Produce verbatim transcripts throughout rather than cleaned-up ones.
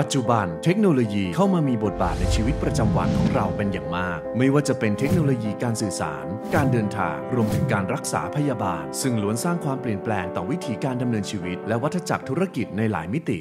ปัจจุบันเทคโนโลยีเข้ามามีบทบาทในชีวิตประจำวันของเราเป็นอย่างมากไม่ว่าจะเป็นเทคโนโลยีการสื่อสารการเดินทางรวมถึงการรักษาพยาบาลซึ่งล้วนสร้างความเปลี่ยนแปลงต่อวิถีการดำเนินชีวิตและวัฏจักรธุรกิจในหลายมิติ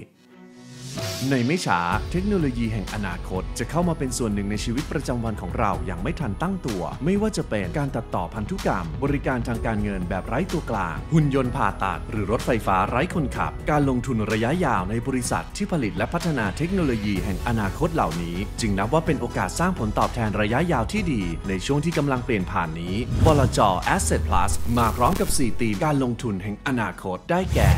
ในไม่ช้าเทคโนโลยีแห่งอนาคตจะเข้ามาเป็นส่วนหนึ่งในชีวิตประจำวันของเราอย่างไม่ทันตั้งตัวไม่ว่าจะเป็นการตัดต่อพันธุกรรมบริการทางการเงินแบบไร้ตัวกลางหุ่นยนต์ผ่าตัดหรือรถไฟฟ้าไร้คนขับการลงทุนระยะยาวในบริษัทที่ผลิตและพัฒนาเทคโนโลยีแห่งอนาคตเหล่านี้จึงนับว่าเป็นโอกาสสร้างผลตอบแทนระยะยาวที่ดีในช่วงที่กำลังเปลี่ยนผ่านนี้บลจ. Asset Plus มาพร้อมกับสี่ธีมการลงทุนแห่งอนาคตได้แก่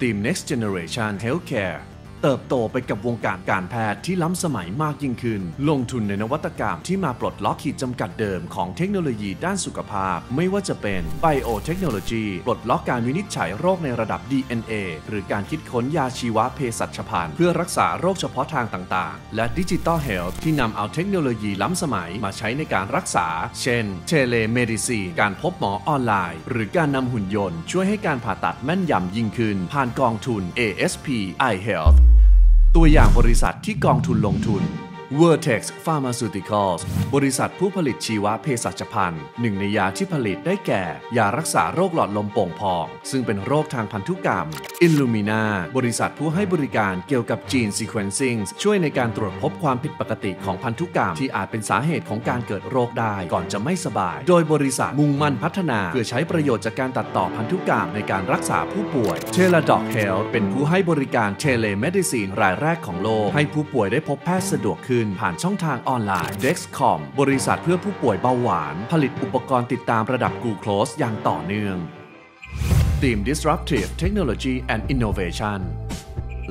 ธีม Next Generation Healthcareเติบโตไปกับวงการการแพทย์ที่ล้ำสมัยมากยิ่งขึ้นลงทุนในนวัตกรรมที่มาปลดล็อกขีดจำกัดเดิมของเทคโนโลยีด้านสุขภาพไม่ว่าจะเป็นไบโอเทคโนโลยีปลดล็อกการวินิจฉัยโรคในระดับ ดี เอ็น เอ หรือการคิดค้นยาชีวเภสัชภัณฑ์เพื่อรักษาโรคเฉพาะทางต่างๆและดิจิตอลเฮลท์ที่นำเอาเทคโนโลยีล้ำสมัยมาใช้ในการรักษาเช่นเทเลเมดิซีนการพบหมอออนไลน์หรือการนำหุ่นยนต์ช่วยให้การผ่าตัดแม่นยำยิ่งขึ้นผ่านกองทุน เอ เอส พี ไอ เฮลท์ตัวอย่างบริษัทที่กองทุนลงทุน Vertex Pharmaceuticals บริษัทผู้ผลิตชีวเภสัชภัณฑ์หนึ่งในยาที่ผลิตได้แก่ยารักษาโรคหลอดลมโป่งพองซึ่งเป็นโรคทางพันธุกรรม Illumina บริษัทผู้ให้บริการเกี่ยวกับ Gene Sequencing ช่วยในการตรวจพบความผิดปกติของพันธุกรรมที่อาจเป็นสาเหตุของการเกิดโรคได้ก่อนจะไม่สบายโดยบริษัทมุ่งมั่นพัฒนาเพื่อใช้ประโยชน์จากการตัดต่อพันธุกรรมในการรักษาผู้ป่วย Teladoc Health เป็นผู้ให้บริการ Telemedicine รายแรกของโลกให้ผู้ป่วยได้พบแพทย์สะดวกขึ้นผ่านช่องทางออนไลน์ Dexcom บริษัทเพื่อผู้ป่วยเบาหวานผลิตอุปกรณ์ติดตามระดับกลูโคสอย่างต่อเนื่อง Team Disruptive Technology and Innovation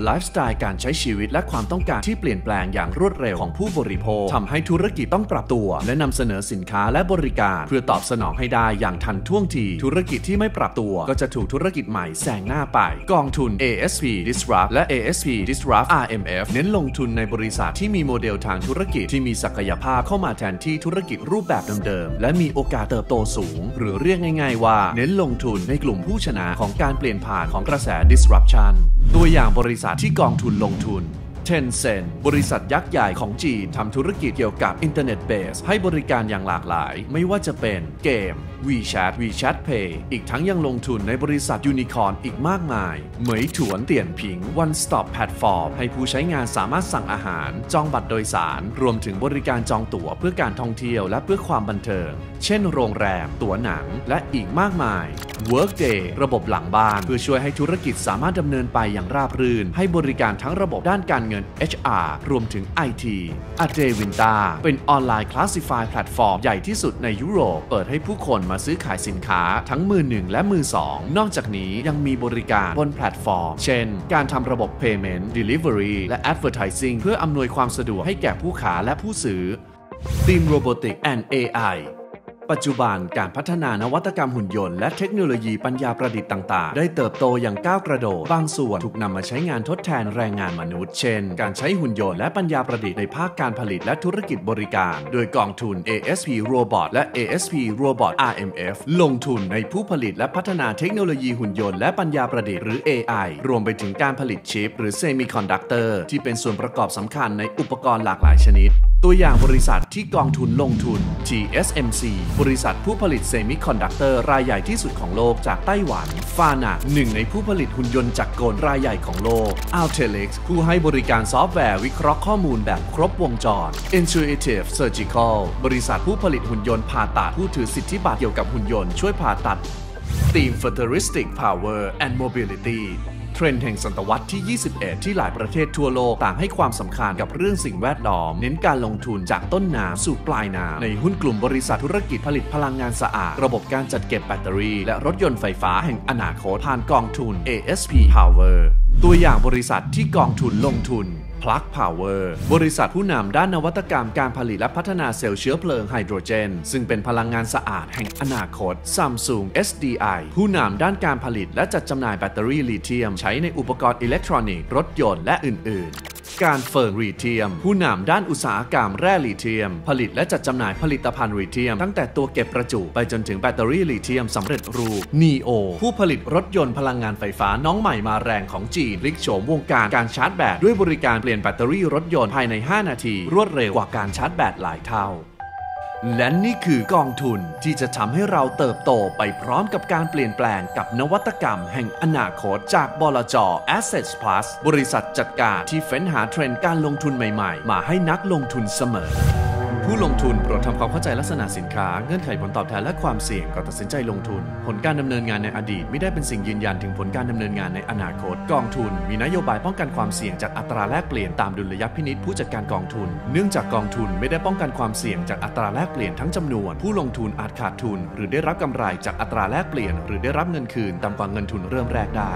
ไลฟ์สไตล์การใช้ชีวิตและความต้องการที่เปลี่ยนแปลงอย่างรวดเร็วของผู้บริโภคทำให้ธุรกิจต้องปรับตัวและนำเสนอสินค้าและบริการเพื่อตอบสนองให้ได้อย่างทันท่วงทีธุรกิจที่ไม่ปรับตัวก็จะถูกธุรกิจใหม่แซงหน้าไปกองทุน เอ เอส พี Disrupt และ เอ เอส พี Disrupt อาร์ เอ็ม เอฟ เน้นลงทุนในบริษัทที่มีโมเดลทางธุรกิจที่มีศักยภาพเข้ามาแทนที่ธุรกิจรูปแบบเดิมๆและมีโอกาสเติบโตสูงหรือเรียกง่ายๆว่าเน้นลงทุนในกลุ่มผู้ชนะของการเปลี่ยนผ่านของกระแส disruption ตัวอย่างบริษัทที่กองทุนลงทุน Tencent บริษัทยักษ์ใหญ่ของจีนทำธุรกิจเกี่ยวกับอินเทอร์เน็ตเบสให้บริการอย่างหลากหลายไม่ว่าจะเป็นเกม WeChat WeChat Pay อีกทั้งยังลงทุนในบริษัทยูนิคอร์นอีกมากมายเหมยถวนเตี่ยนผิง One Stop Platform ให้ผู้ใช้งานสามารถสั่งอาหารจองบัตรโดยสารรวมถึงบริการจองตั๋วเพื่อการท่องเที่ยวและเพื่อความบันเทิงเช่นโรงแรมตั๋วหนังและอีกมากมาย Workday ระบบหลังบ้านเพื่อช่วยให้ธุรกิจสามารถดำเนินไปอย่างราบรื่นให้บริการทั้งระบบด้านการเงิน เอช อาร์ รวมถึง ไอ ที Ade Vinta เป็นออนไลน์ Classified แพลตฟอร์มใหญ่ที่สุดในยุโรปเปิดให้ผู้คนมาซื้อขายสินค้าทั้งมือหนึ่งและมือสองนอกจากนี้ยังมีบริการบนแพลตฟอร์มเช่นการทำระบบ Payment Delivery และ Advertising เพื่ออำนวยความสะดวกให้แก่ผู้ค้าและผู้ซื้อ Team Robotics and เอ ไอปัจจุบันการพัฒนานวัตกรรมหุ่นยนต์และเทคโนโลยีปัญญาประดิษฐ์ต่างๆได้เติบโตอย่างก้าวกระโดดบางส่วนถูกนำมาใช้งานทดแทนแรงงานมนุษย์เช่นการใช้หุ่นยนต์และปัญญาประดิษฐ์ในภาคการผลิตและธุรกิจบริการโดยกองทุน เอ เอส พี Robot และ เอ เอส พี Robot อาร์ เอ็ม เอฟ ลงทุนในผู้ผลิตและพัฒนาเทคโนโลยีหุ่นยนต์และปัญญาประดิษฐ์หรือ เอ ไอ รวมไปถึงการผลิตชิปหรือเซมิคอนดักเตอร์ที่เป็นส่วนประกอบสำคัญในอุปกรณ์หลากหลายชนิดตัวอย่างบริษัทที่กองทุนลงทุน ที เอส เอ็ม ซี บริษัทผู้ผลิตเซมิคอนดักเตอร์รายใหญ่ที่สุดของโลกจากไต้หวันฟานาหนึ่งในผู้ผลิตหุ่นยนต์จักรกลรายใหญ่ของโลก Altelex ผู้ให้บริการซอฟต์แวร์วิเคราะห์ข้อมูลแบบครบวงจร Intuitive Surgical บริษัทผู้ผลิตหุ่นยนต์ผ่าตัดผู้ถือสิทธิบัตรเกี่ยวกับหุ่นยนต์ช่วยผ่าตัด Team Futuristic Power and Mobilityเทรนด์แห่งศตวรรษที่ ยี่สิบเอ็ด ที่หลายประเทศทั่วโลกต่างให้ความสำคัญกับเรื่องสิ่งแวดล้อมเน้นการลงทุนจากต้นน้ำสู่ปลายน้ำในหุ้นกลุ่มบริษัทธุรกิจผลิตพลังงานสะอาดระบบการจัดเก็บแบตเตอรี่และรถยนต์ไฟฟ้าแห่งอนาคตผ่านกองทุน เอ เอส พี Power ตัวอย่างบริษัทที่กองทุนลงทุนPlug Power บริษัทผู้นำด้านนวัตกรรมการผลิตและพัฒนาเซลล์เชื้อเพลิงไฮโดรเจนซึ่งเป็นพลังงานสะอาดแห่งอนาคต Samsung เอส ดี ไอ ผู้นำด้านการผลิตและจัดจำหน่ายแบตเตอรี่ลิเธียมใช้ในอุปกรณ์อิเล็กทรอนิกส์รถยนต์และอื่นๆ การเฟิร์นรีเทียมผู้นำด้านอุตสาหกรรมแร่รีเทียมผลิตและจัดจำหน่ายผลิตภัณฑ์รีเทียมตั้งแต่ตัวเก็บประจุไปจนถึงแบตเตอรี่รีเทียมสำเร็จรูป นีโอ ผู้ผลิตรถยนต์พลังงานไฟฟ้าน้องใหม่มาแรงของจีนพลิกโฉมวงการการชาร์จแบตด้วยบริการเปลี่ยนแบตเตอรี่รถยนต์ภายในห้านาทีรวดเร็วกว่าการชาร์จแบตหลายเท่าและนี่คือกองทุนที่จะทำให้เราเติบโตไปพร้อมกับการเปลี่ยนแปลงกับนวัตกรรมแห่งอนาคตจากบลจ. Assets Plus บริษัทจัดการที่เฟ้นหาเทรนด์การลงทุนใหม่ๆมาให้นักลงทุนเสมอผู้ลงทุนโปรดทำความเข้าใจลักษณะสินค้าเงื่อนไขผลตอบแทนและความเสี่ยงก่อนตัดสินใจลงทุนผลการดำเนินงานในอดีตไม่ได้เป็นสิ่งยืนยันถึงผลการดำเนินงานในอนาคตกองทุนมีนโยบายป้องกันความเสี่ยงจากอัตราแลกเปลี่ยนตามดุลยพินิจผู้จัดการกองทุนเนื่องจากกองทุนไม่ได้ป้องกันความเสี่ยงจากอัตราแลกเปลี่ยนทั้งจำนวนผู้ลงทุนอาจขาดทุนหรือได้รับกำไรจากอัตราแลกเปลี่ยนหรือได้รับเงินคืนต่ำกว่าเงินทุนเริ่มแรกได้